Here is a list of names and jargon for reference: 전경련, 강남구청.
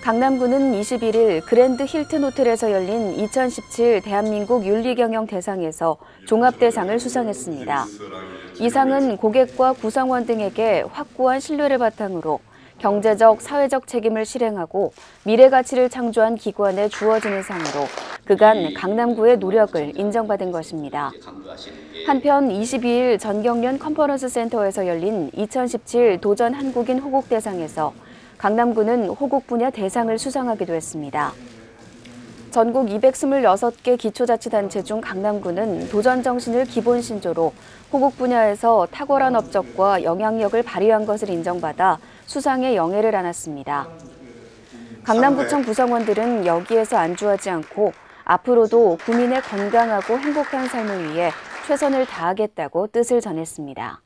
강남구는 21일 그랜드 힐튼 호텔에서 열린 2017 대한민국 윤리경영 대상에서 종합대상을 수상했습니다. 이 상은 고객과 구성원 등에게 확고한 신뢰를 바탕으로 경제적, 사회적 책임을 실행하고 미래 가치를 창조한 기관에 주어지는 상으로 그간 강남구의 노력을 인정받은 것입니다. 한편 22일 전경련 컨퍼런스 센터에서 열린 2017 도전 한국인 호국 대상에서 강남구는 호국 분야 대상을 수상하기도 했습니다. 전국 226개 기초자치단체 중 강남구는 도전정신을 기본신조로 호국 분야에서 탁월한 업적과 영향력을 발휘한 것을 인정받아 수상의 영예를 안았습니다. 강남구청 구성원들은 여기에서 안주하지 않고 앞으로도 구민의 건강하고 행복한 삶을 위해 최선을 다하겠다고 뜻을 전했습니다.